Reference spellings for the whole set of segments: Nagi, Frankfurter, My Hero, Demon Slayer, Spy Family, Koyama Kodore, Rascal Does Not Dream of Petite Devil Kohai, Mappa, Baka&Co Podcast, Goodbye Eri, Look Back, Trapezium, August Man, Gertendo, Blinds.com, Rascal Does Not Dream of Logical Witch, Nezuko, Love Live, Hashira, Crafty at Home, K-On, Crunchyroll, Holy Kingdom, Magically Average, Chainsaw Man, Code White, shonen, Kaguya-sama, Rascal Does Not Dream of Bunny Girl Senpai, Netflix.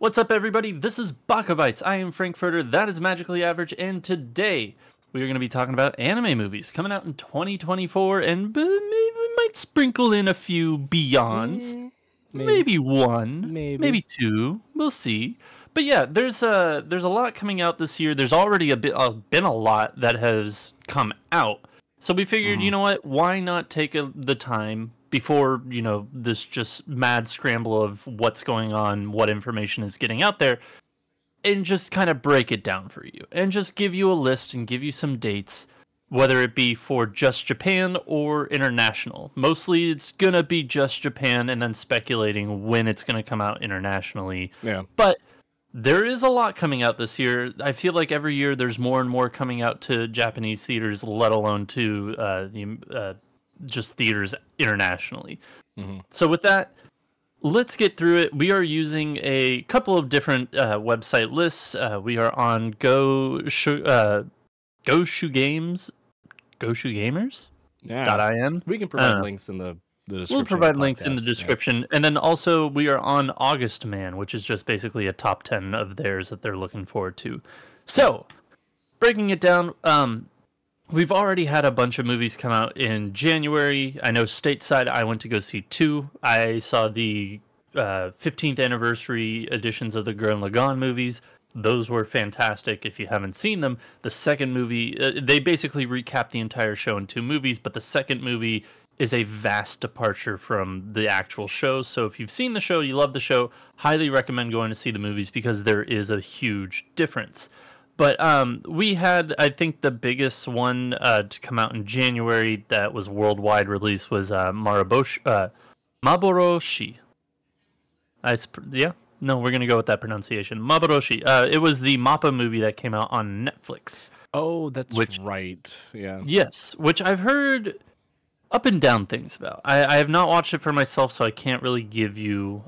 What's up, everybody? This is BakaBites. I am Frankfurter, that is Magically Average, and today we are going to be talking about anime movies coming out in 2024, and maybe we might sprinkle in a few beyonds. Maybe one, maybe two, we'll see. But yeah, there's a lot coming out this year. There's already been a lot that has come out. So we figured, you know what, why not take the time before, you know, this just mad scramble of what's going on, what information is getting out there, and just kind of break it down for you and just give you a list and give you some dates, whether it be for just Japan or international. Mostly it's going to be just Japan and then speculating when it's going to come out internationally. Yeah. But there is a lot coming out this year. I feel like every year there's more and more coming out to Japanese theaters, let alone to just theaters internationally. So with that, let's get through it. We are using a couple of different website lists. We are on Goshogamers .in. We can provide links in the description. We'll provide links in the description. And then also we are on August Man, which is just basically a top 10 of theirs that they're looking forward to. So breaking it down, we've already had a bunch of movies come out in January. I know stateside, I went to go see two. I saw the 15th anniversary editions of the Gurren Lagann movies. Those were fantastic if you haven't seen them. The second movie, they basically recap the entire show in two movies, but the second movie is a vast departure from the actual show. So if you've seen the show, you love the show, highly recommend going to see the movies because there is a huge difference. But we had, I think, the biggest one to come out in January that was worldwide release was Maboroshi. We're going to go with that pronunciation. Maboroshi. It was the Mappa movie that came out on Netflix. Oh, that's right. Yeah. Yes, which I've heard up and down things about. I have not watched it for myself, so I can't really give you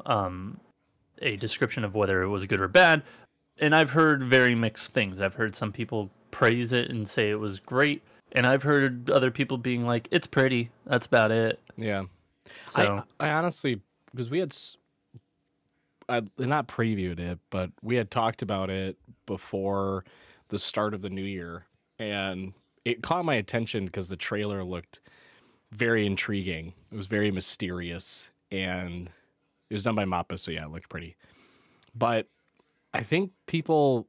a description of whether it was good or bad. And I've heard very mixed things. I've heard some people praise it and say it was great, and I've heard other people being like, "It's pretty." That's about it. Yeah. So I honestly, because we had, I not previewed it, but we had talked about it before the start of the new year, and it caught my attention because the trailer looked very intriguing. It was very mysterious, and it was done by Mappa, so yeah, it looked pretty. But I think people,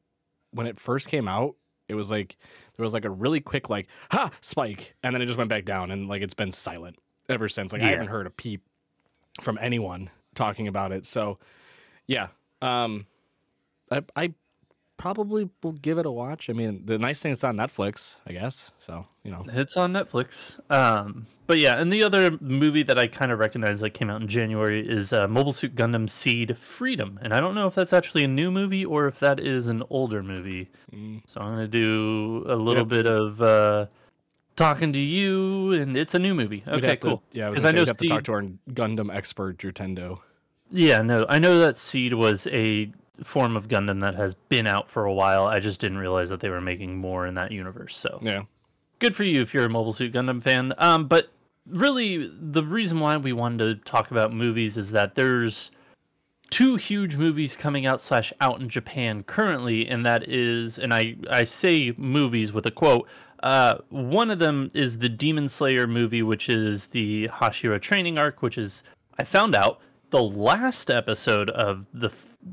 when it first came out, it was like, there was like a really quick, like, ha, spike. And then it just went back down. And like, it's been silent ever since. Like, yeah. I haven't heard a peep from anyone talking about it. So yeah, I probably will give it a watch. I mean, the nice thing is it's on Netflix, I guess. So, you know, it's on Netflix. But yeah, and the other movie that I kind of recognize that came out in January is Mobile Suit Gundam Seed Freedom. And I don't know if that's actually a new movie or if that is an older movie. So I'm going to do a little bit of talking to you, and it's a new movie. Okay, cool. Yeah, because I know we have to talk to our Gundam expert, Gertendo. Yeah, no, I know that Seed was a form of Gundam that has been out for a while. I just didn't realize that they were making more in that universe. So yeah, good for you if you're a Mobile Suit Gundam fan. But really, the reason why we wanted to talk about movies is that there's two huge movies coming out / out in Japan currently, and that is, and I say movies with a quote. One of them is the Demon Slayer movie, which is the Hashira training arc, which is, I found out, the last episode of the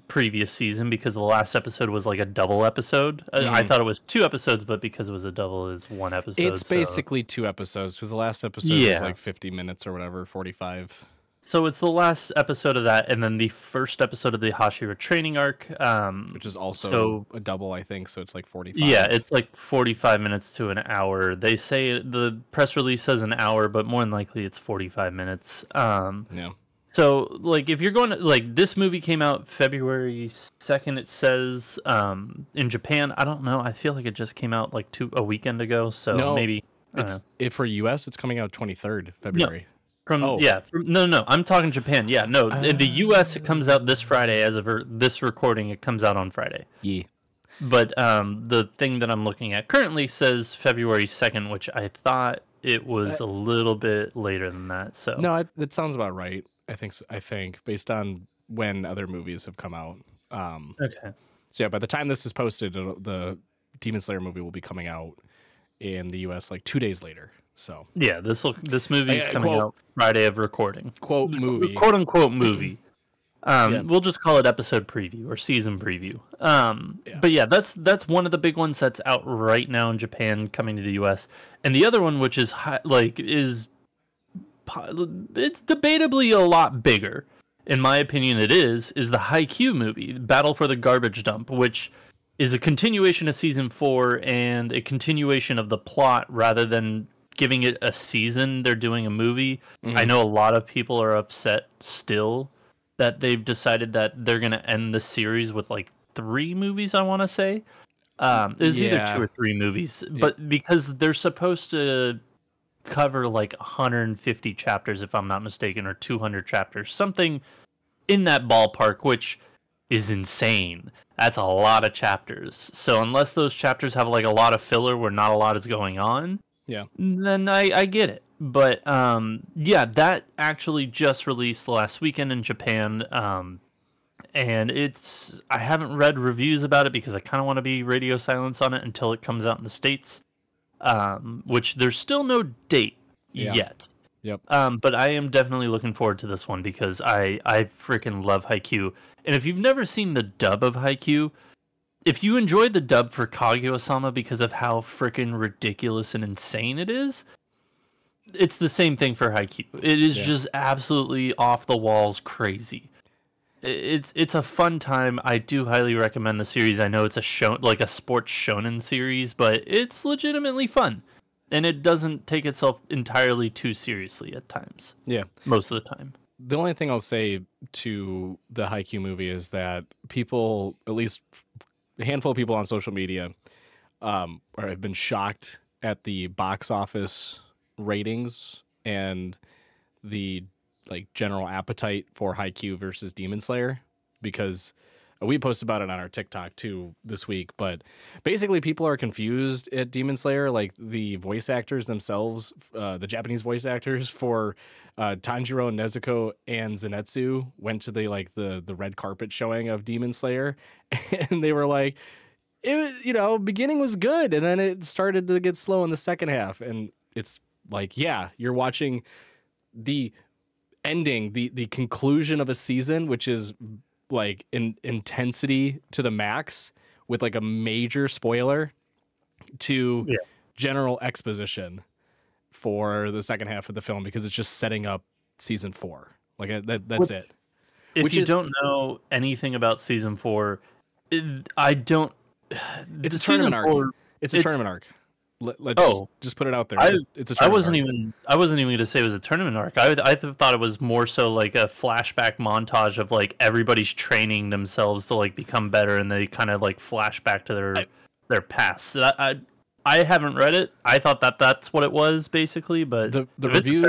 previous season, because the last episode was like a double episode. I thought it was two episodes, but because it was a double, it's one episode. It's basically two episodes, because the last episode was like 50 minutes or whatever, 45. So it's the last episode of that, and then the first episode of the Hashira training arc. Which is also a double, I think, so it's like 45. Yeah, it's like 45 minutes to an hour. They say, the press release says an hour, but more than likely it's 45 minutes. Yeah. So, like, if you're going to, like, this movie came out February 2nd, it says, in Japan. I don't know. I feel like it just came out, like, a weekend ago, so no, maybe. It's, if for U.S., it's coming out 23rd February. No. No, I'm talking Japan. Yeah, no, in the U.S., it comes out this Friday. As of this recording, it comes out on Friday. Yeah. But the thing that I'm looking at currently says February 2nd, which I thought it was a little bit later than that, so. No, it sounds about right. I think based on when other movies have come out. Okay. So yeah, by the time this is posted, the Demon Slayer movie will be coming out in the U.S. like 2 days later. So yeah, this movie is coming out Friday of recording. Quote movie. Quote unquote movie. Yeah. We'll just call it episode preview or season preview. Yeah. But yeah, that's one of the big ones that's out right now in Japan, coming to the U.S. And the other one, which is it's debatably a lot bigger. In my opinion, it is the Haikyuu movie, Battle for the Garbage Dump, which is a continuation of Season 4 and a continuation of the plot rather than giving it a season. They're doing a movie. Mm-hmm. I know a lot of people are upset still that they've decided that they're going to end the series with like 3 movies, I want to say. Either 2 or 3 movies. Yeah. But because they're supposed to cover like 150 chapters, if I'm not mistaken, or 200 chapters, something in that ballpark, which is insane. That's a lot of chapters. So unless those chapters have like a lot of filler where not a lot is going on, yeah, then I get it. But yeah, that actually just released last weekend in Japan. And I haven't read reviews about it because I kind of want to be radio silence on it until it comes out in the States. Which there's still no date yet. Yep. But I am definitely looking forward to this one because I freaking love Haikyuu. And if you've never seen the dub of Haikyuu, if you enjoyed the dub for Kaguya-sama because of how freaking ridiculous and insane it is, it's the same thing for Haikyuu. It is just absolutely off the walls crazy. It's a fun time. I do highly recommend the series. I know it's like a sports shonen series, but it's legitimately fun, and it doesn't take itself entirely too seriously at times. Yeah, most of the time. The only thing I'll say to the Haikyuu movie is that people, at least a handful of people on social media, have been shocked at the box office ratings and the like general appetite for Haikyuu versus Demon Slayer, because we posted about it on our TikTok too this week. But basically people are confused at Demon Slayer. Like the voice actors themselves, the Japanese voice actors for Tanjiro, Nezuko, and Zenitsu went to the red carpet showing of Demon Slayer, and they were like, it was, you know, beginning was good and then it started to get slow in the second half. And it's like, yeah, you're watching the ending, the conclusion of a season, which is like in intensity to the max with like a major spoiler to general exposition for the second half of the film, because it's just setting up season 4. Like that's it. If you don't know anything about season 4, it's a tournament arc. It's a tournament arc. Let's just put it out there. It's a tournament I wasn't even going to say it was a tournament arc. I thought it was more so like a flashback montage of like everybody's training themselves to like become better, and they kind of like flash back to their past. So that, I haven't read it. I thought that's what it was basically, but the reviews,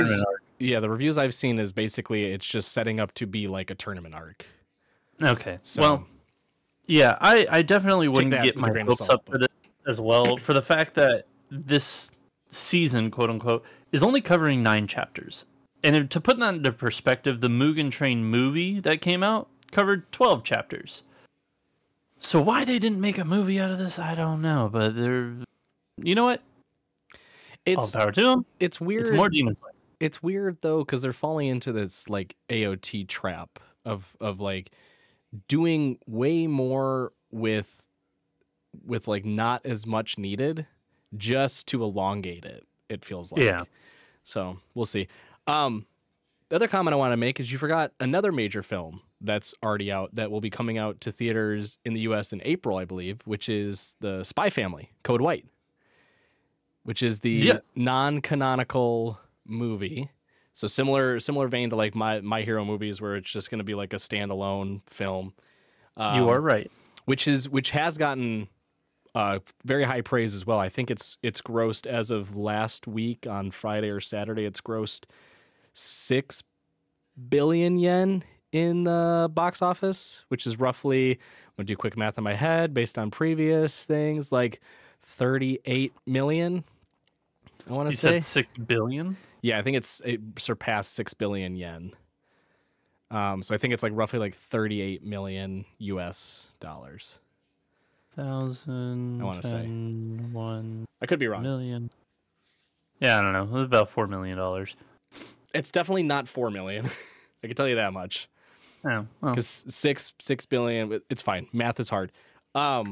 the reviews I've seen is basically it's just setting up to be like a tournament arc. Okay, so well, yeah, I definitely wouldn't get my hopes up for this as well, for the fact that this season, quote unquote, is only covering 9 chapters. And to put that into perspective, the Mugen Train movie that came out covered 12 chapters. So why they didn't make a movie out of this, I don't know. But they're, you know what? It's all power to them. It's weird. It's more Demon Slayer. It's weird though, because they're falling into this like AOT trap of like doing way more with like not as much needed, just to elongate it, it feels like. Yeah. So we'll see. The other comment I want to make is you forgot another major film that's already out that will be coming out to theaters in the U.S. in April, I believe, which is the Spy Family, Code White, which is the non-canonical movie. So similar vein to like My Hero movies, where it's just going to be like a standalone film. You are right. Which has gotten very high praise as well. I think it's grossed, as of last week on Friday or Saturday, it's grossed 6 billion yen in the box office, which is roughly, I'm gonna do quick math in my head based on previous things, like 38 million. I want to say 6 billion. Yeah, I think it surpassed 6 billion yen. So I think it's like roughly like $38 million US. Thousand. I want to say 1. I could be wrong. Million. Yeah, I don't know. It was about $4 million. It's definitely not 4 million. I can tell you that much. Oh, well. 'Cause $6 billion. It's fine. Math is hard. That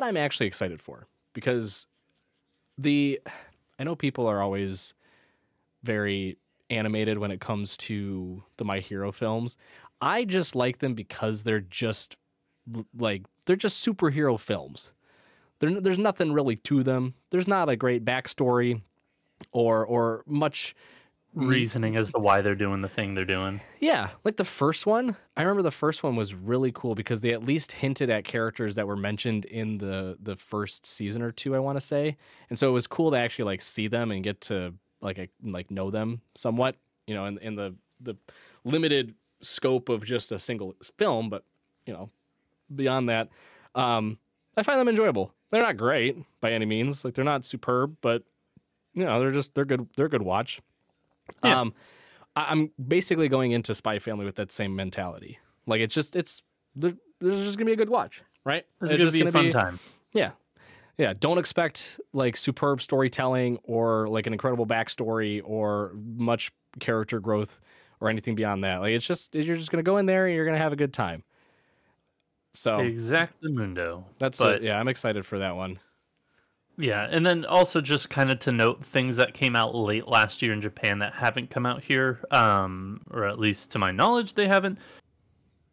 I'm actually excited for, because I know people are always very animated when it comes to the My Hero films. I just like them because they're just like, they're just superhero films. There's nothing really to them. There's not a great backstory or much reasoning as to why they're doing the thing they're doing. Yeah, like the first one. I remember the first one was really cool because they at least hinted at characters that were mentioned in the first season or two, I want to say. And so it was cool to actually like see them and get to like know them somewhat, you know, in the limited scope of just a single film, but you know, beyond that, I find them enjoyable. They're not great by any means, like they're not superb, but you know, they're a good watch. Yeah. I'm basically going into Spy Family with that same mentality. Like there's just gonna be a good watch, right? It's just gonna be a fun time. Yeah. Yeah, don't expect like superb storytelling or like an incredible backstory or much character growth or anything beyond that. Like it's just, you're just gonna go in there and you're gonna have a good time. So Exactamundo. Yeah, I'm excited for that one. Yeah, and then also just kind of to note things that came out late last year in Japan that haven't come out here, or at least to my knowledge, they haven't.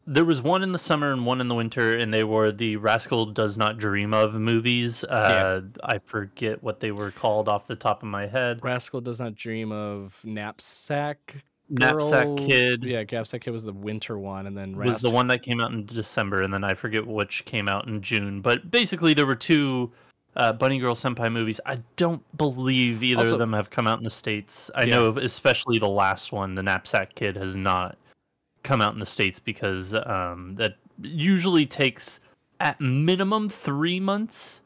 There was one in the summer and one in the winter, and they were the Rascal Does Not Dream of movies. Yeah. I forget what they were called off the top of my head. Rascal Does Not Dream of Knapsack Kid. Yeah, Knapsack Kid was the winter one, and then was the one that came out in December, and then I forget which came out in June. But basically, there were two Bunny Girl Senpai movies. I don't believe either of them have come out in the States. I know, especially the last one, the Knapsack Kid, has not come out in the States because that usually takes at minimum 3 months.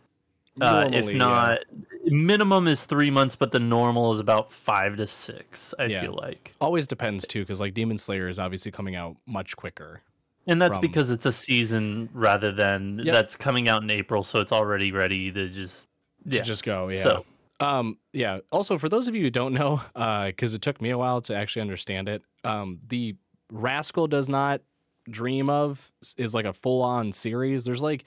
Minimum is 3 months, but the normal is about 5 to 6, I feel like. Always depends, too, because like Demon Slayer is obviously coming out much quicker. And that's because it's a season rather than that's coming out in April, so it's already ready to just go, yeah. So. Yeah, also, for those of you who don't know, because it took me a while to actually understand it, the Rascal Does Not Dream Of is like a full-on series. There's like,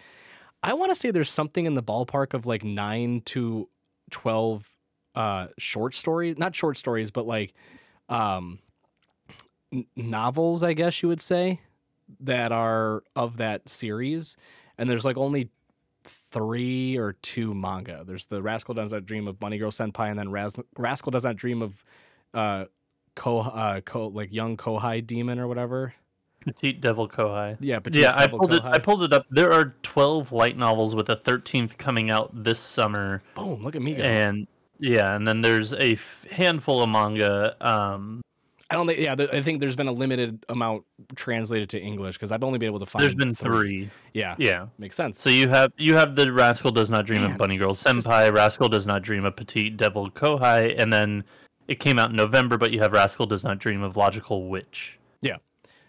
I want to say there's something in the ballpark of like 9 to 12 short stories, not short stories, but like novels, I guess you would say, that are of that series. And there's like only 3 or 2 manga. There's the Rascal Does Not Dream of Bunny Girl Senpai, and then Rascal Does Not Dream of young Kohai demon or whatever. Petite Devil Kohai. Yeah, I pulled it up. There are 12 light novels with a 13th coming out this summer. Boom, look at me go. And yeah, and then there's a handful of manga. I don't think. Yeah, I think there's been a limited amount translated to English because I've only been able to find. There's been 3. Yeah, yeah, makes sense. So you have the Rascal Does Not Dream of Bunny Girl Senpai, Rascal Does Not Dream of Petite Devil Kohai, and then it came out in November, but you have Rascal Does Not Dream of Logical Witch. Yeah.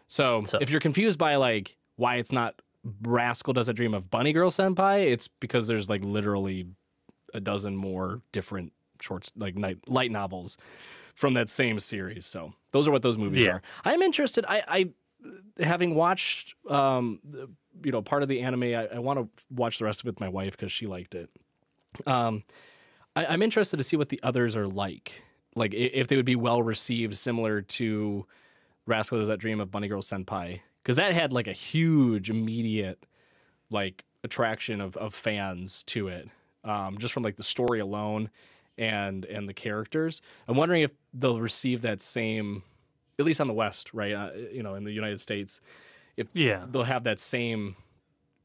So if you're confused by like why it's not Rascal Does Not Dream of Bunny Girl Senpai, it's because there's like literally a dozen more different shorts, like light novels from that same series. So those are what those movies are. I'm interested. I having watched, you know, part of the anime, I want to watch the rest of it with my wife because she liked it. I'm interested to see what the others are like. Like if they would be well received, similar to Rascal Does Not Dream of Bunny Girl Senpai, because that had like a huge immediate like attraction of fans to it, just from like the story alone and the characters. I'm wondering if they'll receive that same, at least on the West, right? You know, in the United States, if they'll have that same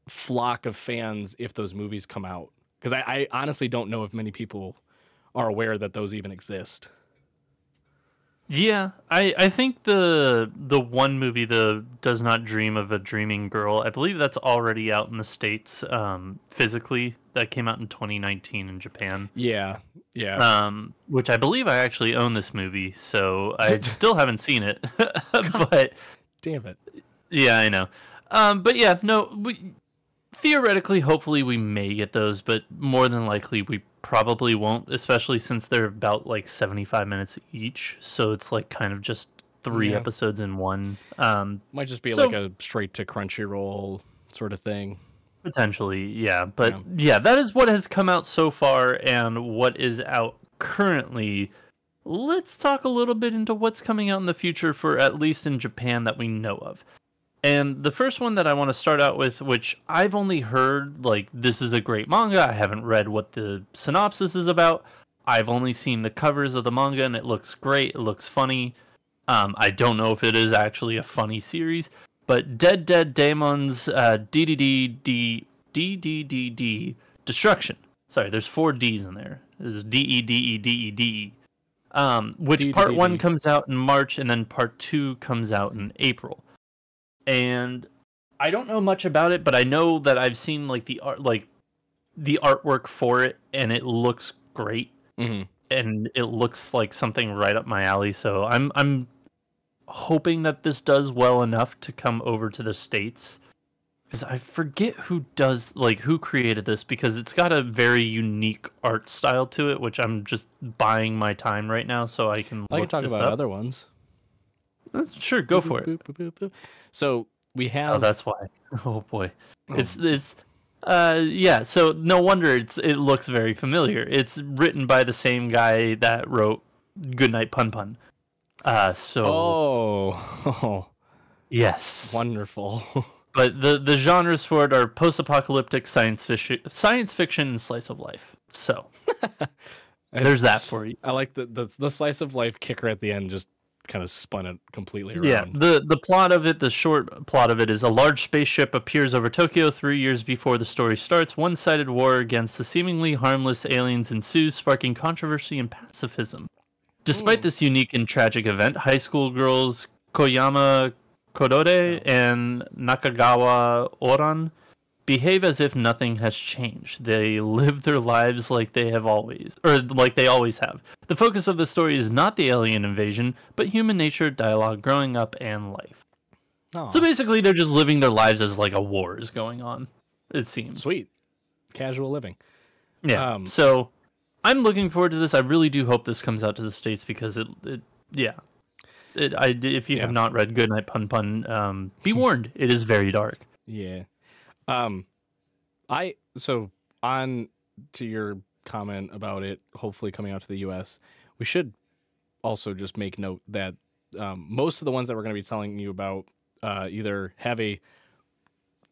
flock of fans if those movies come out, because I honestly don't know if many people are aware that those even exist. Yeah, I think the one movie, the Does Not Dream of a Dreaming Girl, I believe that's already out in the States physically. That came out in 2019 in Japan. Yeah, yeah. Which I believe I actually own this movie, so I still haven't seen it. But damn it. Yeah, I know. But yeah, no, we theoretically, hopefully we may get those, but more than likely we probably won't, especially since they're about like 75 minutes each, so it's like kind of just three episodes in one. Might just be so, like a straight to Crunchyroll sort of thing potentially. Yeah, but yeah, that is what has come out so far and what is out currently. Let's talk a little bit into what's coming out in the future, for at least in Japan, that we know of. And the first one that I want to start out with, which I've only heard, like, this is a great manga. I haven't read what the synopsis is about. I've only seen the covers of the manga, and it looks great. It looks funny. I don't know if it is actually a funny series. But Dead Dead Demons DDD Destruction. Sorry, there's 4 Ds in there. This is DEDEDEDE. Which part 1 comes out in March, and then part 2 comes out in April. And I don't know much about it, but I know that I've seen like the artwork for it, and it looks great, and it looks like something right up my alley. So I'm hoping that this does well enough to come over to the States, because I forget who does who created this, because it's got a very unique art style to it, which I'm just buying my time right now so I can. I can talk about other ones. Sure, go for it. So we have. Oh, that's why. Oh boy, it's yeah. So no wonder it looks very familiar. It's written by the same guy that wrote Goodnight Punpun. So. Oh. Yes. Wonderful. But the genres for it are post-apocalyptic, science fiction, and slice of life. So there's that for you. I like the slice of life kicker at the end. Just kind of spun it completely around. Yeah, the plot of it, the short plot of it, is a large spaceship appears over Tokyo 3 years before the story starts. One-sided war against the seemingly harmless aliens ensues, sparking controversy and pacifism. Despite this unique and tragic event, high school girls Koyama Kodore and Nakagawa Oran behave as if nothing has changed. They live their lives like they always have. The focus of the story is not the alien invasion, but human nature, dialogue, growing up, and life. Aww. So basically, they're just living their lives as like a war is going on, it seems. Sweet. Casual living. Yeah. So I'm looking forward to this. I really do hope this comes out to the States, because if you have not read Goodnight Punpun, be warned, it is very dark. Yeah. So on to your comment about it hopefully coming out to the US, we should also just make note that most of the ones that we're going to be telling you about either have a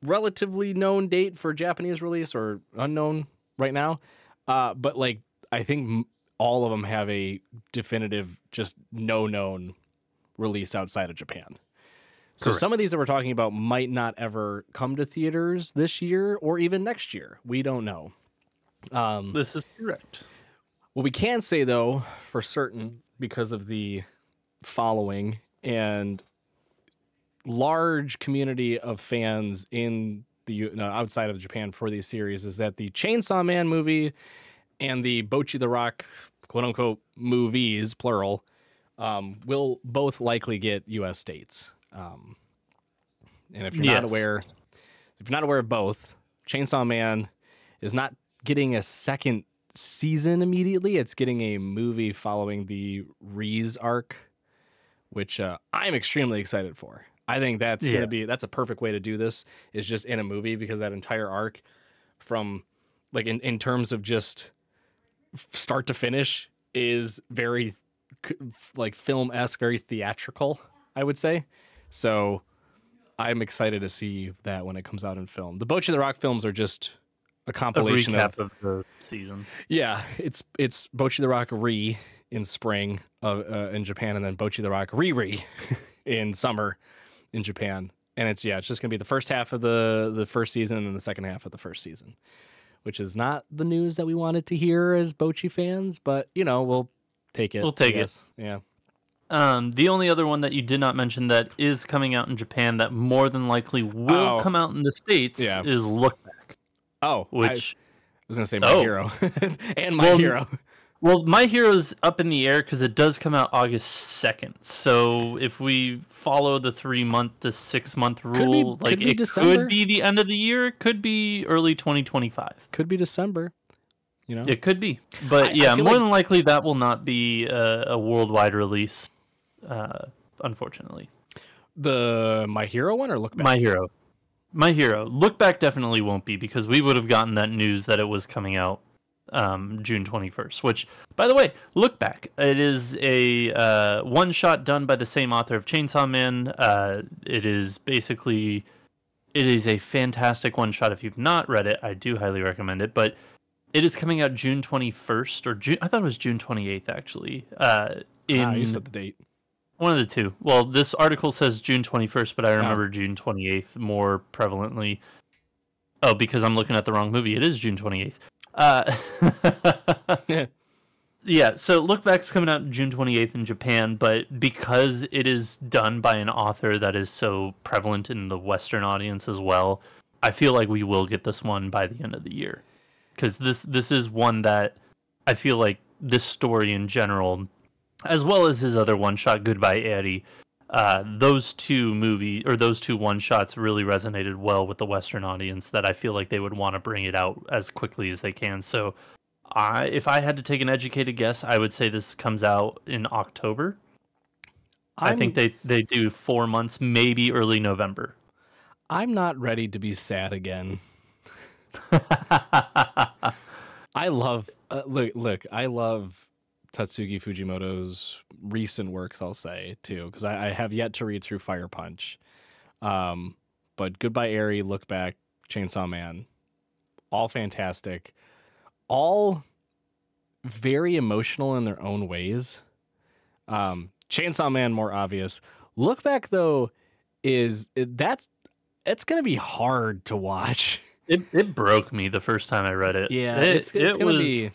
relatively known date for Japanese release or unknown right now, but like I think all of them have a definitive just no known release outside of Japan. So correct. Some of these that we're talking about might not ever come to theaters this year or even next year. We don't know. This is correct. What we can say, though, for certain, because of the following and large community of fans in the outside of Japan for these series, is that the Chainsaw Man movie and the Bochi the Rock, quote-unquote, movies, plural, will both likely get U.S. states. And if you're not aware, of both, Chainsaw Man is not getting a second season immediately. It's getting a movie following the Reese arc, which I'm extremely excited for. I think that's gonna be a perfect way to do this, is just in a movie, because that entire arc from like in terms of just start to finish is very like film-esque, very theatrical, I would say. So I'm excited to see that when it comes out in film. The Bochi the Rock films are just a compilation of the season. Yeah, it's Bochi the Rock Re in spring in Japan, and then Bochi the Rock Re in summer in Japan. And it's just going to be the first half of the first season and then the second half of the first season, which is not the news that we wanted to hear as Bochi fans, but we'll take it. We'll take it. Yeah. The only other one that you did not mention that is coming out in Japan that more than likely will come out in the States is Look Back. Oh, which I was going to say My Hero and My Hero. Well, My Hero's up in the air because it does come out August 2nd. So if we follow the 3-month to 6-month rule, it could be the end of the year. It could be early 2025. Could be December. You know, it could be. But yeah, more than likely that will not be a worldwide release. Unfortunately, the My Hero one or Look Back? My Hero. Look Back definitely won't be, because we would have gotten that news that it was coming out June 21st. Which, by the way, Look Back, it is a one shot done by the same author of Chainsaw Man. It is a fantastic one shot. If you've not read it, I do highly recommend it. But it is coming out June 21st or June. I thought it was June 28th actually. You said the date. One of the two. Well, this article says June 21st, but I remember June 28th more prevalently. Oh, because I'm looking at the wrong movie. It is June 28th. Yeah, so Look Back's coming out June 28th in Japan, but because it is done by an author that is so prevalent in the Western audience as well, I feel like we will get this one by the end of the year. Because this is one that I feel like this story in general, as well as his other one-shot, Goodbye Eri, those two one-shots really resonated well with the Western audience that I feel like they would want to bring it out as quickly as they can. So if I had to take an educated guess, I would say this comes out in October. I think they do 4 months, maybe early November. I'm not ready to be sad again. I love... I love Tatsuki Fujimoto's recent works, I'll say, too, because I have yet to read through Fire Punch. But Goodbye Eri, Look Back, Chainsaw Man, all fantastic, all very emotional in their own ways. Chainsaw Man, more obvious. Look Back, though, it's going to be hard to watch. It broke me the first time I read it. Yeah, it's going to be...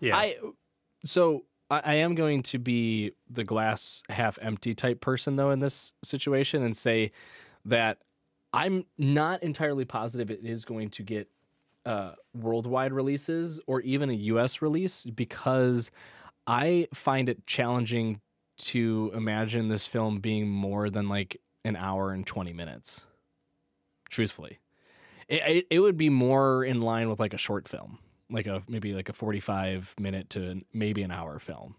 Yeah. So I am going to be the glass half empty type person, though, in this situation, and say that I'm not entirely positive it is going to get worldwide releases or even a U.S. release, because I find it challenging to imagine this film being more than like an hour and 20 minutes. Truthfully, it would be more in line with like a short film. Maybe like a 45-minute to maybe an hour film.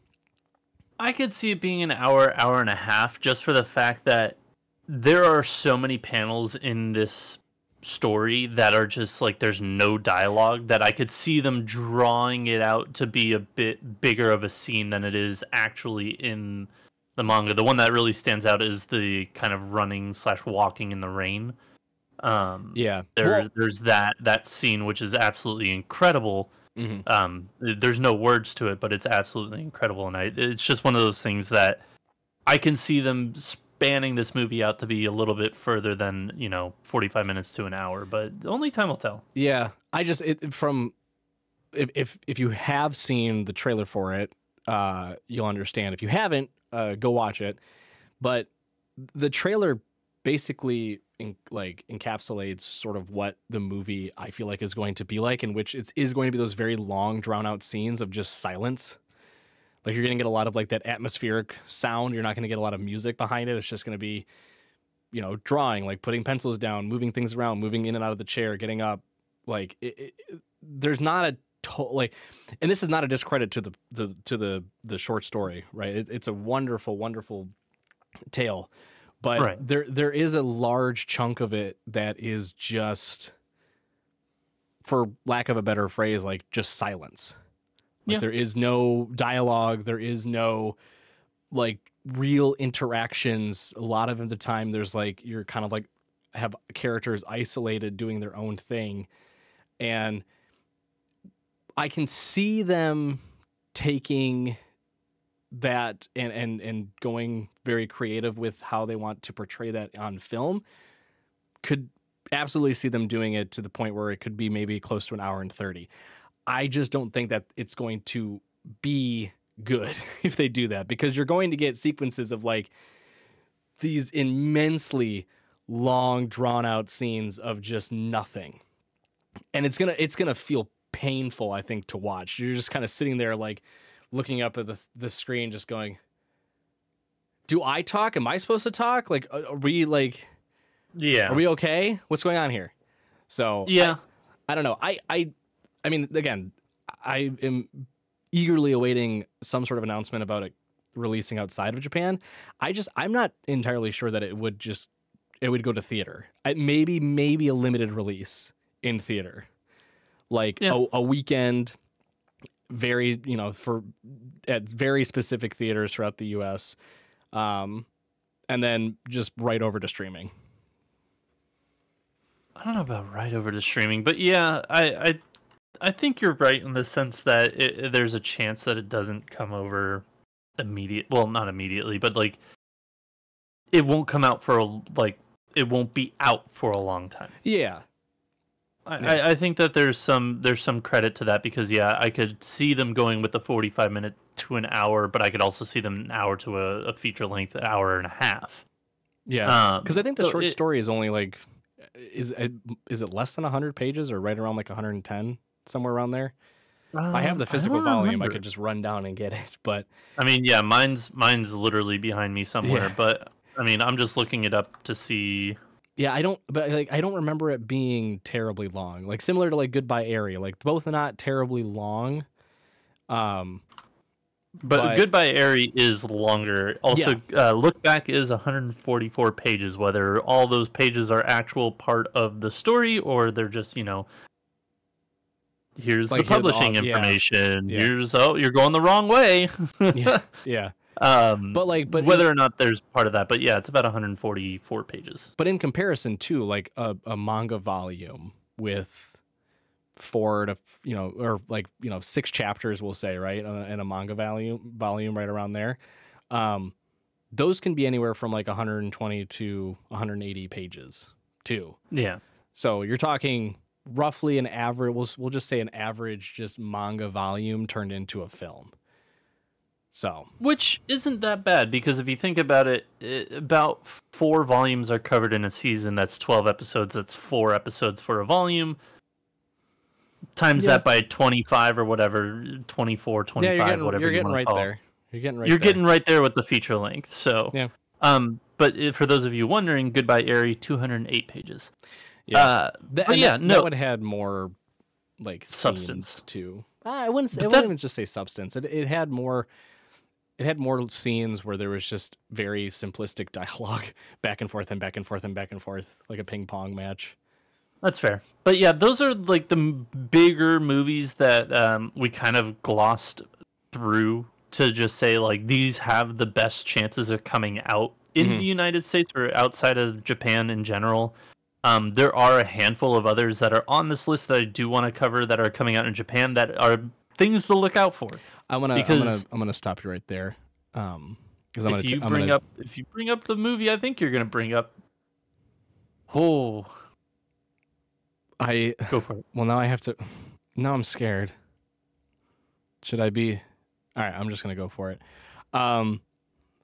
I could see it being an hour, hour and a half, just for the fact that there are so many panels in this story that are just like, there's no dialogue, that I could see them drawing it out to be a bit bigger of a scene than it is actually in the manga. The one that really stands out is the kind of running/walking in the rain. There's that scene, which is absolutely incredible. Mm-hmm. There's no words to it, but it's absolutely incredible, and it's just one of those things that I can see them spanning this movie out to be a little bit further than, you know, 45 minutes to an hour, but only time will tell. Yeah, I just if you have seen the trailer for it, you'll understand. If you haven't, go watch it. But the trailer basically encapsulates sort of what the movie I feel like is going to be like, in which it is going to be those very long, drawn out scenes of just silence. Like, you're going to get a lot of like that atmospheric sound. You're not going to get a lot of music behind it. It's just going to be, you know, drawing, like putting pencils down, moving things around, moving in and out of the chair, getting up. Like there's not a total, like, and this is not a discredit to the short story, right? It's a wonderful, wonderful tale. But right. There is a large chunk of it that is just, for lack of a better phrase, like just silence. Like, yeah. There is no dialogue. There is no like real interactions. A lot of the time there's like, you're kind of like have characters isolated doing their own thing. And I can see them taking that and going very creative with how they want to portray that on film. Could absolutely see them doing it to the point where it could be maybe close to an hour and 30. I just don't think that it's going to be good if they do that, because you're going to get sequences of like these immensely long drawn out scenes of just nothing. And it's going to feel painful, I think, to watch. You're just kind of sitting there like looking up at the screen just going, do I talk? Am I supposed to talk? Like, are we okay? What's going on here? So yeah, I don't know. I mean, again, I am eagerly awaiting some sort of announcement about it releasing outside of Japan. I'm not entirely sure that it would go to theater. Maybe a limited release in theater, like a weekend, very, you know, at very specific theaters throughout the U.S. And then just right over to streaming. I don't know about right over to streaming, but yeah, I think you're right in the sense that there's a chance that it doesn't come over immediate. Well, not immediately, but like it won't come out for it won't be out for a long time. Yeah. I think that there's some credit to that, because yeah, I could see them going with the 45-minute to an hour, but I could also see them an hour to a feature length hour and a half. Yeah, because I think the short story is only like, is it less than 100 pages or right around like 110, somewhere around there. I have the physical volume. Remember. I could just run down and get it. But I mean, yeah, mine's literally behind me somewhere. Yeah. But I mean, I'm just looking it up to see. Yeah, I don't remember it being terribly long. Like similar to like Goodbye Eri, like both not terribly long. But Goodbye Eri is longer. Also, yeah. Look Back is 144 pages. Whether all those pages are actual part of the story or they're just, you know, here's like the publishing information. Yeah. Here's you're going the wrong way. Yeah. Yeah. But whether or not there's part of that, but yeah, it's about 144 pages. But in comparison to like a manga volume with 6 chapters, we'll say, right, and a manga volume right around there, those can be anywhere from like 120 to 180 pages too. Yeah. So you're talking roughly an average. We'll just say an average, just manga volume turned into a film. So, which isn't that bad, because if you think about it, about 4 volumes are covered in a season. That's 12 episodes. That's 4 episodes for a volume. Times that by 25 or whatever, 24, 25, whatever you're getting right there. You're getting right there with the feature length. So, yeah. But for those of you wondering, Goodbye Eri, 208 pages. Yeah. That would have had more like substance too. I wouldn't just say substance. It had more. It had more scenes where there was just very simplistic dialogue back and forth and back and forth and back and forth, like a ping pong match. That's fair. But yeah, those are like the bigger movies that we kind of glossed through to just say like these have the best chances of coming out in the United States or outside of Japan in general. There are a handful of others that are on this list that I do want to cover that are coming out in Japan that are things to look out for. I'm gonna stop you right there. If you bring up the movie, I think you're gonna bring up. Oh, I go for it. Well, now I have to. Now I'm scared. Should I be? All right, I'm just gonna go for it. I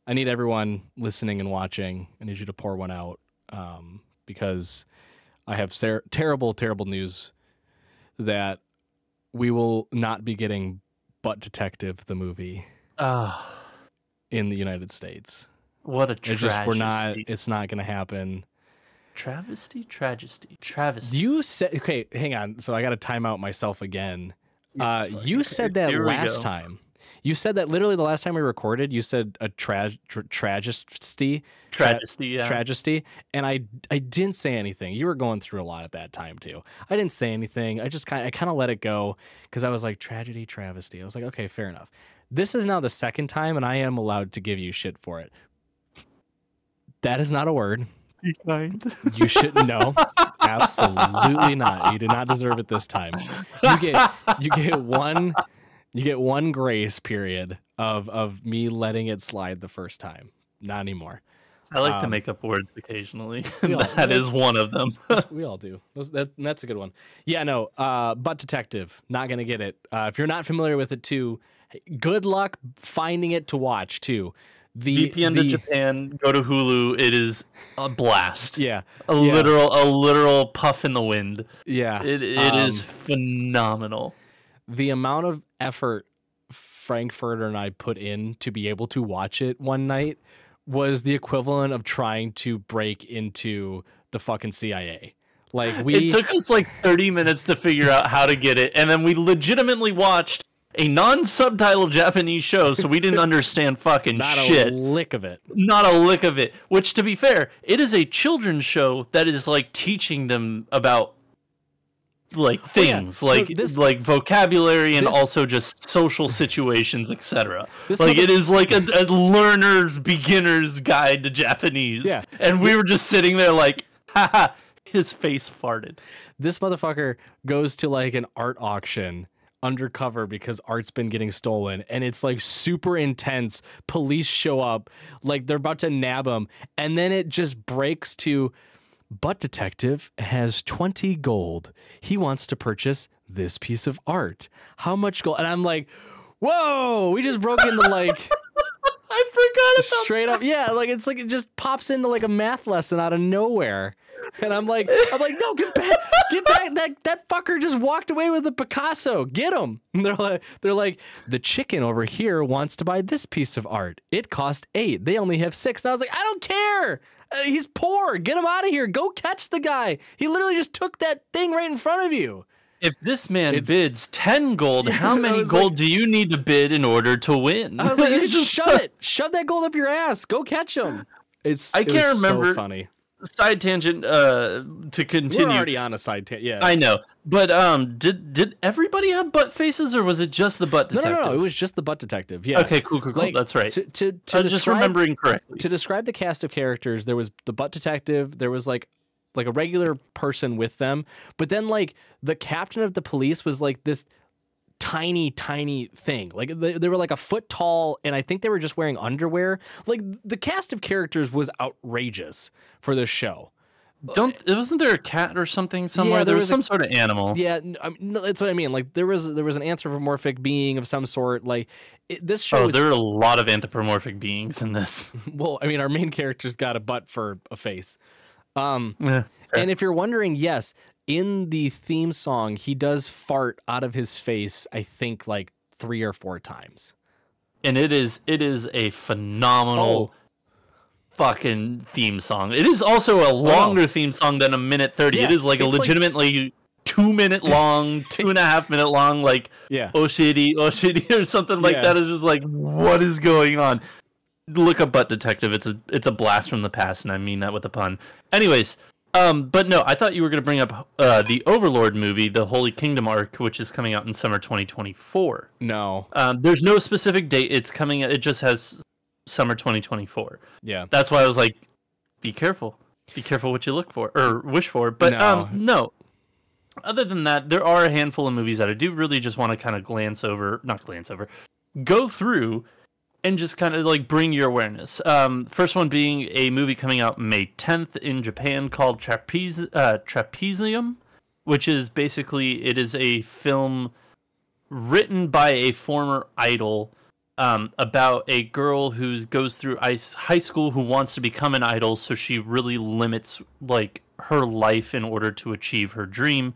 need everyone listening and watching. I need you to pour one out. Because I have terrible, terrible news that we will not be getting Butt Detective, the movie, in the United States. What a tragedy. It's not going to happen. Travesty. You said, okay, hang on. So I got to time out myself again. You said that last time. You said that literally the last time we recorded, you said a tragisty, and I didn't say anything. You were going through a lot at that time too. I didn't say anything. I just kind of let it go, because I was like, tragedy, travesty. I was like, okay, fair enough. This is now the second time, and I am allowed to give you shit for it. That is not a word. Be kind. You shouldn't know. Absolutely not. You did not deserve it this time. You get one. You get one grace period of me letting it slide the first time. Not anymore. I like to make up words occasionally. That is one of them. We all do. That's a good one. Yeah, no. Butt Detective, not going to get it. If you're not familiar with it too, Good luck finding it to watch, too. VPN to Japan, go to Hulu. It is a blast. Yeah, a literal puff in the wind. Yeah, it is phenomenal. The amount of effort Frankfurter and I put in to be able to watch it one night was the equivalent of trying to break into the fucking CIA. Like, it took us like 30 minutes to figure out how to get it, and then we legitimately watched a non-subtitled Japanese show, so we didn't understand fucking shit. Not a lick of it. Not a lick of it. Which, to be fair, it is a children's show that is, like, teaching them about, like, things. Oh, yeah. Like, so this, like, vocabulary and also just social situations, etc. Like, it is like a learner's beginner's guide to Japanese. Yeah. And we were just sitting there like, haha, his face farted. This motherfucker goes to, like, an art auction undercover because art's been getting stolen, and it's like super intense. Police show up, like they're about to nab him, and then it just breaks to, "But detective has 20 gold. He wants to purchase this piece of art. How much gold?" And I'm like, "Whoa!" We just broke into like, I forgot about straight that. Up, yeah. Like it's like it just pops into like a math lesson out of nowhere. And I'm like, no, get back! That fucker just walked away with a Picasso. Get him! And they're like, the chicken over here wants to buy this piece of art. It cost 8. They only have 6. And I was like, I don't care. He's poor. Get him out of here. Go catch the guy. He literally just took that thing right in front of you. If this man bids 10 gold, yeah, how many gold do you need to bid in order to win? I was like, just shove that gold up your ass. Go catch him. I can't remember. So funny. Side tangent to continue. We're already on a side tangent. Yeah, I know. But did everybody have butt faces, or was it just the butt detective? No. It was just the butt detective. Yeah. Okay. Cool. Like, that's right. I'm just remembering correctly. To describe the cast of characters, there was the butt detective. There was like a regular person with them, but then like the captain of the police was like this tiny thing. Like they were like a foot tall, and I think they were just wearing underwear. Like the cast of characters was outrageous for this show. Wasn't there a cat or something somewhere? Yeah, there was some sort of animal. Yeah, no, that's what I mean. Like there was an anthropomorphic being of some sort. Like this show. Oh, there are a lot of anthropomorphic beings in this. Well, I mean, our main character's got a butt for a face. Yeah, sure. And if you're wondering, yes. In the theme song, he does fart out of his face, I think, like 3 or 4 times. And it is a phenomenal fucking theme song. It is also a longer theme song than a 1:30. Yeah, it is like a legitimately like 2-minute long, 2.5 minute long, like Oshiri or something like that. It's just like, what is going on? Look up Butt Detective. It's a blast from the past, and I mean that with a pun. Anyways. But no, I thought you were going to bring up the Overlord movie, the Holy Kingdom arc, which is coming out in summer 2024. No. There's no specific date. It's coming. It just has summer 2024. Yeah. That's why I was like, be careful. Be careful what you look for or wish for. But no. Other than that, there are a handful of movies that I do really just want to kind of go through and just kind of like bring your awareness. First one being a movie coming out May 10th in Japan called Trapezium, which is basically, it is a film written by a former idol about a girl who goes through high school who wants to become an idol. So she really limits like her life in order to achieve her dream.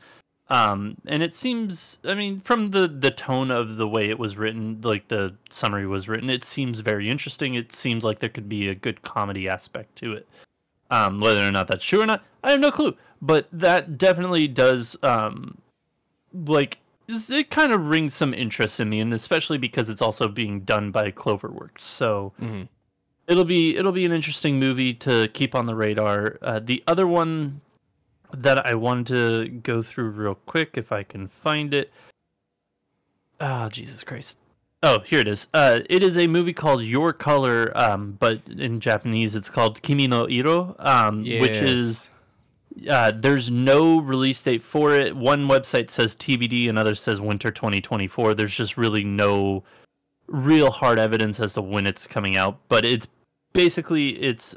And it seems, I mean, from the tone of the way it was written, like the summary was written, it seems very interesting. It seems like there could be a good comedy aspect to it. Whether or not that's true or not, I have no clue. But that definitely does, like, it kind of rings some interest in me, and especially because it's also being done by Cloverworks. So it'll be an interesting movie to keep on the radar. The other one that I wanted to go through real quick if I can find it. Oh, Jesus Christ. Oh, here it is. It is a movie called Your Color, but in Japanese it's called Kimi no Iro, which is... there's no release date for it. One website says TBD, another says winter 2024. There's just really no real hard evidence as to when it's coming out, but it's basically... it's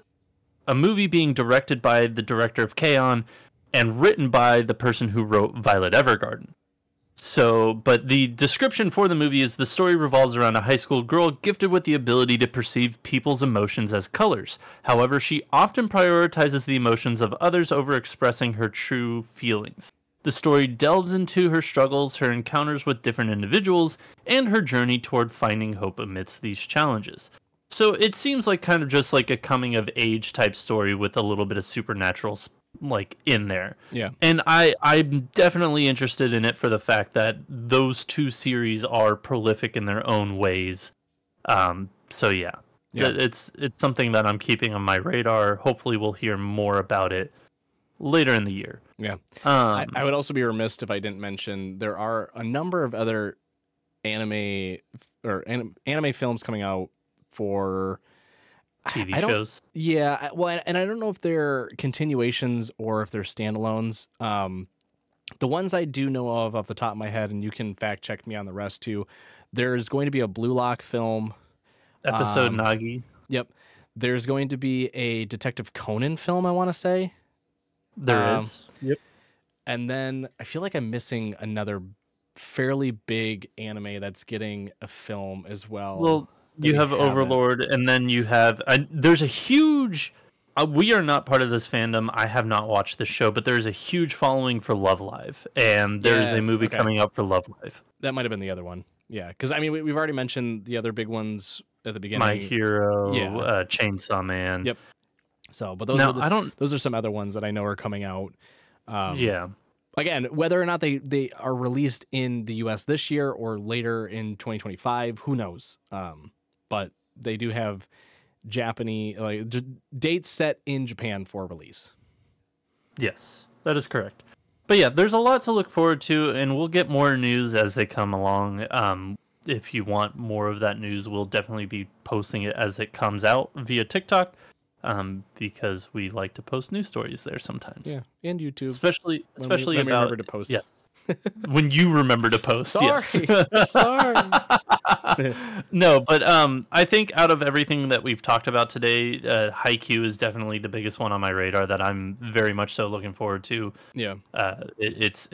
a movie being directed by the director of K-On! And written by the person who wrote Violet Evergarden. So, but the description for the movie is the story revolves around a high school girl gifted with the ability to perceive people's emotions as colors. However, she often prioritizes the emotions of others over expressing her true feelings. The story delves into her struggles, her encounters with different individuals, and her journey toward finding hope amidst these challenges. So it seems like kind of just like a coming-of-age type story with a little bit of supernatural like in there. Yeah. And I'm definitely interested in it for the fact that those two series are prolific in their own ways. So yeah. It's something that I'm keeping on my radar. Hopefully we'll hear more about it later in the year. Yeah. I would also be remiss if I didn't mention there are a number of other anime films coming out for TV shows. Yeah, well, and I don't know if they're continuations or if they're standalones. The ones I do know of off the top of my head, and you can fact check me on the rest too, there's going to be a Blue Lock film. Episode Nagi. Yep. There's going to be a Detective Conan film, I want to say. There is. Yep. And then I feel like I'm missing another fairly big anime that's getting a film as well. Well, you have Overlord, and then you have... there's a huge... we are not part of this fandom. I have not watched this show, but there's a huge following for Love Live, and there's a movie coming up for Love Live. That might have been the other one. Yeah, because, I mean, we've already mentioned the other big ones at the beginning. My Hero, Chainsaw Man. Yep. So, but those now, those are some other ones that I know are coming out. Yeah. Again, whether or not they are released in the U.S. this year or later in 2025, who knows? But they do have Japanese dates set in Japan for release. Yes, that is correct. But yeah, there's a lot to look forward to, and we'll get more news as they come along. If you want more of that news, we'll definitely be posting it as it comes out via TikTok. Because we like to post news stories there sometimes. Yeah, and YouTube, especially when we remember to post. Yes, when you remember to post. Sorry, yes. Sorry. No, but I think out of everything that we've talked about today, Haikyuu is definitely the biggest one on my radar that I'm very much so looking forward to. Yeah, it's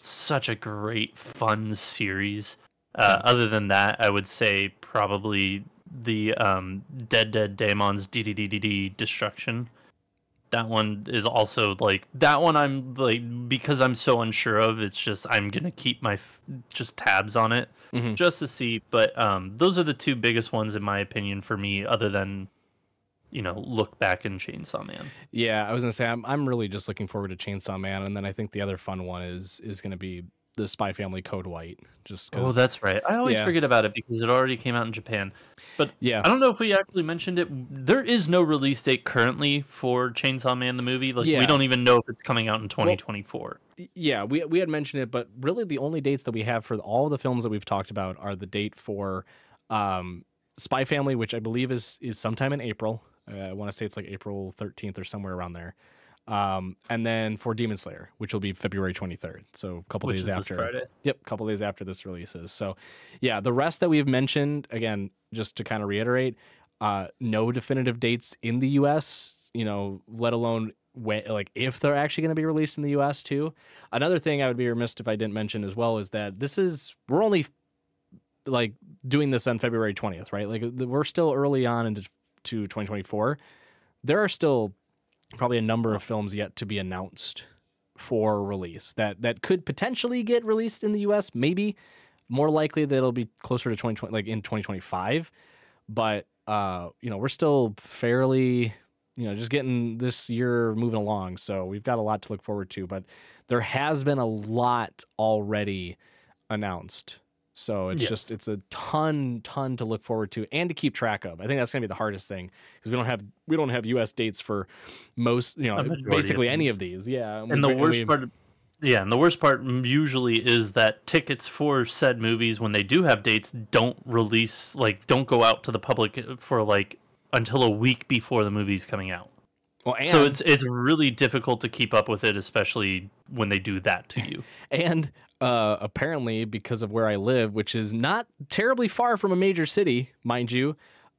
such a great fun series. Other than that, I would say probably the Dead Dead Demons DDDD Destruction. That one is also like that one I'm like, because I'm so unsure of, it's just I'm gonna keep my just tabs on it just to see. But those are the two biggest ones in my opinion for me, other than, you know, Look Back and Chainsaw Man. Yeah, I was gonna say I'm really just looking forward to Chainsaw Man, and then I think the other fun one is gonna be the Spy Family Code White, just cause. Oh, that's right. I always forget about it because it already came out in Japan. But yeah, I don't know if we actually mentioned it. There is no release date currently for Chainsaw Man the movie. Like we don't even know if it's coming out in 2024. Well, yeah, we had mentioned it, but really the only dates that we have for all the films that we've talked about are the date for Spy Family, which I believe is sometime in April. I want to say it's like April 13th or somewhere around there. And then for Demon Slayer, which will be February 23rd. So a couple days after. Friday. Yep, a couple days after this releases. So yeah, the rest that we've mentioned, again, just to kind of reiterate, no definitive dates in the US, you know, let alone when, like if they're actually going to be released in the US too. Another thing I would be remiss if I didn't mention as well is that we're only like doing this on February 20th, right? Like we're still early on into 2024. There are still probably a number of films yet to be announced for release that could potentially get released in the US. Maybe more likely that it'll be closer to 2020, like in 2025. But, you know, we're still fairly, you know, just getting this year moving along. So we've got a lot to look forward to, but there has been a lot already announced. So it's just, it's a ton to look forward to and to keep track of. I think that's going to be the hardest thing because we don't have U.S. dates for most, you know, basically any of these. Yeah. And the worst part, and the worst part usually is that tickets for said movies, when they do have dates, don't release, like don't go out to the public for like until a week before the movie's coming out. Well, and so it's really difficult to keep up with it, especially when they do that to you. And apparently, because of where I live, which is not terribly far from a major city, mind you,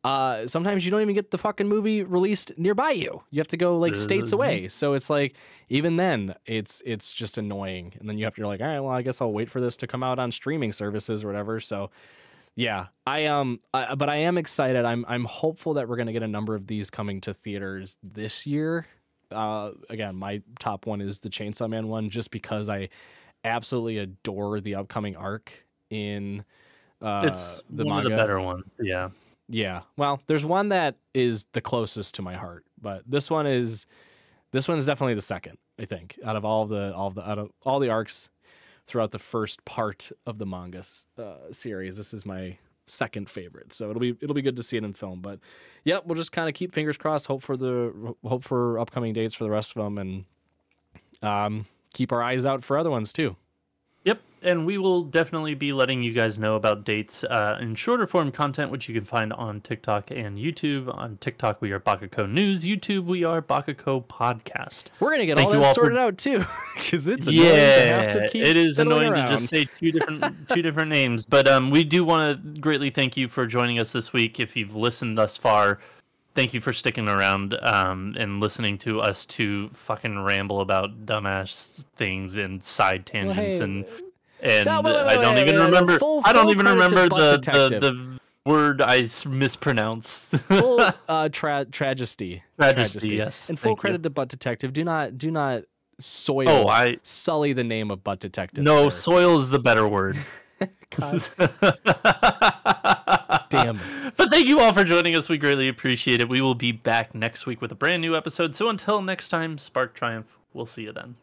Sometimes you don't even get the fucking movie released nearby you. You have to go like states away. So it's like, even then it's just annoying. And then you have to, you're like, all right, well, I guess I'll wait for this to come out on streaming services or whatever. So yeah, but I am excited. I'm hopeful that we're going to get a number of these coming to theaters this year. Again, my top one is the Chainsaw Man one, just because I absolutely adore the upcoming arc in, it's the one manga. Of the better ones. Yeah. Yeah, well, there's one that is the closest to my heart, but this one's definitely the second, I think, out of all the arcs throughout the first part of the manga series. This is my second favorite, so it'll be good to see it in film. But yeah, we'll just kind of keep fingers crossed, hope for upcoming dates for the rest of them, and keep our eyes out for other ones too. Yep, and we will definitely be letting you guys know about dates in shorter form content, which you can find on TikTok and YouTube. On TikTok, we are Baka&Co News. YouTube, we are Baka&Co Podcast. We're going to get all that sorted out, too, because it's annoying to have to keep it is annoying around. To just say two different names. But we do want to greatly thank you for joining us this week. If you've listened thus far, thank you for sticking around and listening to us to fucking ramble about dumbass things and side tangents. Well, hey, I don't even remember. I don't even remember the word I mispronounced. Full tragedy. Yes. And full credit to Butt Detective. Do not soil. Oh, I sully the name of Butt Detective. No, sir. Soil is the better word. Damn. But thank you all for joining us. We greatly appreciate it. We will be back next week with a brand new episode. So until next time, Spark Triumph. We'll see you then.